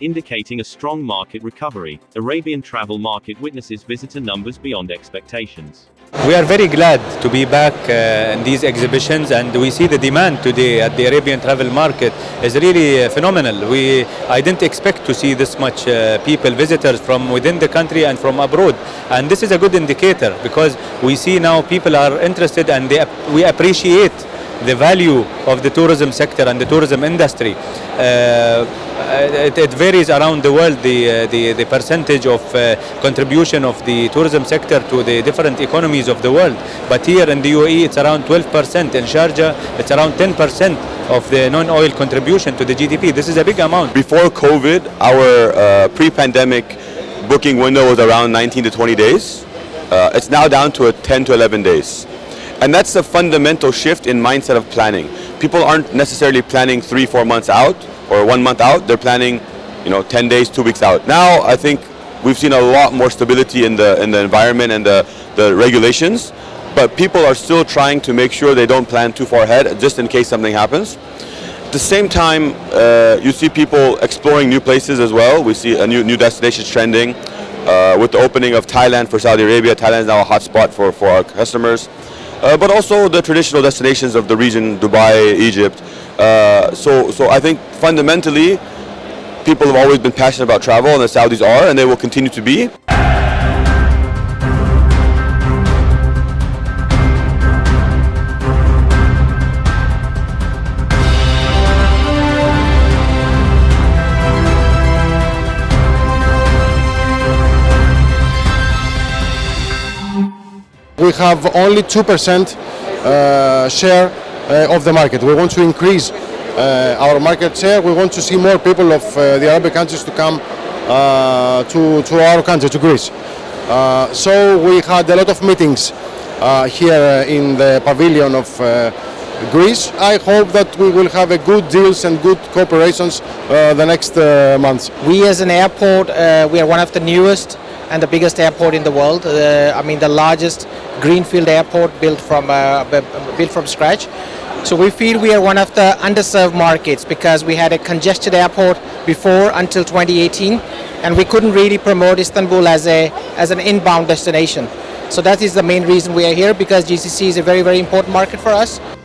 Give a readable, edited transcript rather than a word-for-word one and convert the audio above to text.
indicating a strong market recovery. Arabian Travel Market witnesses visitor numbers beyond expectations. We are very glad to be back in these exhibitions, and we see the demand today at the Arabian Travel Market is really phenomenal. I didn't expect to see this much people, visitors from within the country and from abroad, and this is a good indicator because we see now people are interested and we appreciate the value of the tourism sector and the tourism industry. It varies around the world, the percentage of contribution of the tourism sector to the different economies of the world. But here in the UAE, it's around 12%. In Sharjah, it's around 10% of the non-oil contribution to the GDP. This is a big amount. Before COVID, our pre-pandemic booking window was around 19 to 20 days. It's now down to 10 to 11 days. And that's a fundamental shift in mindset of planning. People aren't necessarily planning 3-4 months out or 1 month out. They're planning, 10 days, 2 weeks out. Now I think we've seen a lot more stability in the environment and the regulations, but people are still trying to make sure they don't plan too far ahead just in case something happens. At the same time, you see people exploring new places as well. We see new destinations trending. With the opening of Thailand for Saudi Arabia, Thailand is now a hotspot for our customers. But also the traditional destinations of the region, Dubai, Egypt. So I think fundamentally, people have always been passionate about travel, and the Saudis are, and they will continue to be. We have only 2% share of the market. We want to increase our market share. We want to see more people of the Arabic countries to come to our country, to Greece. So we had a lot of meetings here in the pavilion of Greece. I hope that we will have a good deals and good cooperations the next months. We as an airport, we are one of the newest and the biggest airport in the world. I mean, the largest greenfield airport built from scratch. So we feel we are one of the underserved markets because we had a congested airport before until 2018, and we couldn't really promote Istanbul as an inbound destination. So that is the main reason we are here, because GCC is a very, very important market for us.